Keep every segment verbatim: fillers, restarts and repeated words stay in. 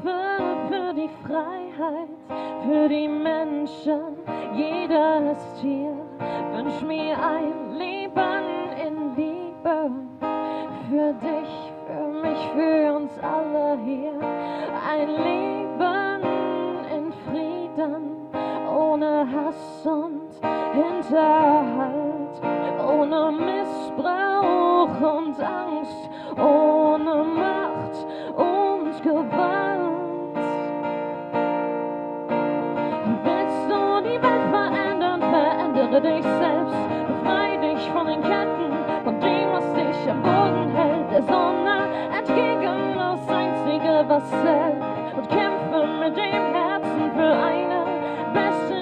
kämpfen für die Freiheit, für die Menschen, jedes Tier. Wünsch mir ein Leben in Liebe, für dich, für mich, für uns alle hier. Ein Leben in Frieden, ohne Hass und Hinterhalt, ohne Missbrauch und Angst, ohne Macht und Gewalt. Willst du die Welt verändern, verändere dich selbst, befrei dich von den Ketten, von dem, was dich am Boden hält, der Sonne entgegen, das einzige, was hält, und kämpfe mit dem Herzen für eine bessere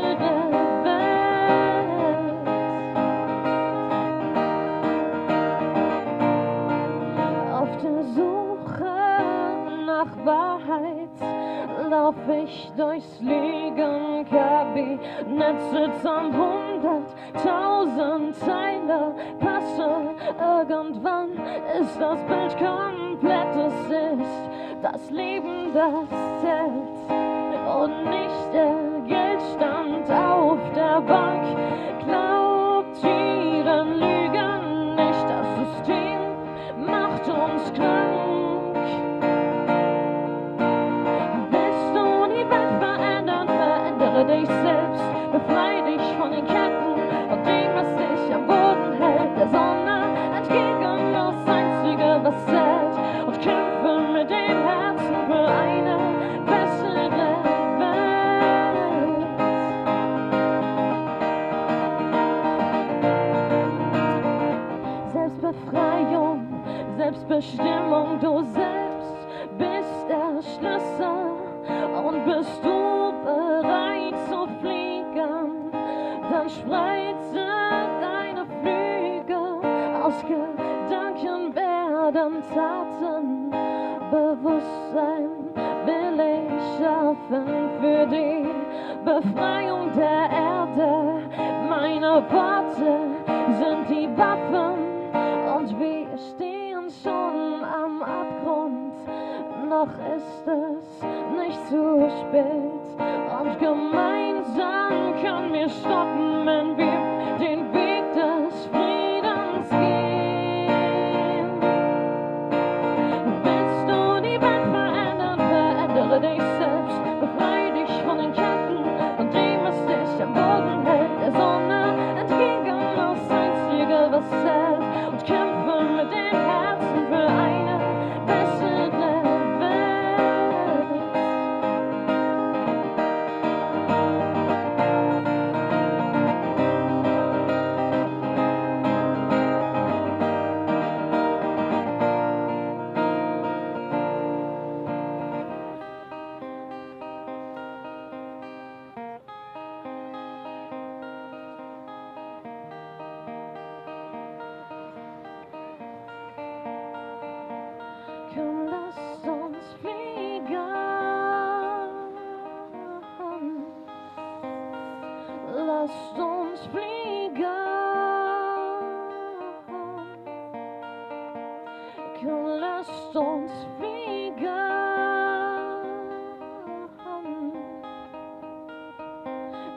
lauf ich durchs Lügenkabinett, sitzen hunderttausend Teile, passe, irgendwann ist das Bild komplett, es ist das Leben, das zählt und nicht der Geldstand auf der Bank. Glaubt ihren Lügen nicht, das System macht uns krank. Dich selbst, befrei dich von den Ketten, von dem, was dich am Boden hält, der Sonne entgegen, das einzige, was zählt, und kämpfe mit dem Herzen für eine bessere Welt. Selbstbefreiung, Selbstbestimmung, du selbst bist der Schlüssel, und bist du bereit zu fliegen, dann spreize deine Flügel, aus Gedanken werden Taten, Bewusstsein will ich schaffen für die Befreiung der Erde. Meine Worte sind die Waffen und wir stehen schon am Abgrund. Noch ist es nicht zu spät und gemeinsam können wir stoppen, wenn wir den Weg des Friedens gehen. Willst du die Welt verändern, verändere dich selbst, befrei dich von den Ketten, von dem, was dich am Boden hält, der Sonne entgegen, das einzige, was zählt, und kämpfe mit dem Herzen für eine bessere Welt. Lasst uns fliegen, komm, lasst uns fliegen,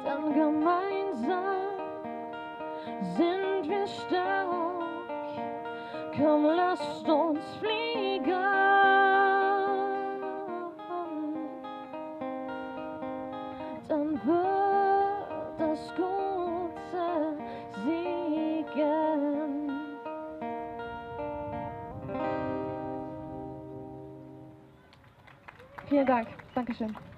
dann gemeinsam sind wir stark, komm, lasst uns fliegen, dann wird das Gute siegen. Vielen Dank. Dankeschön.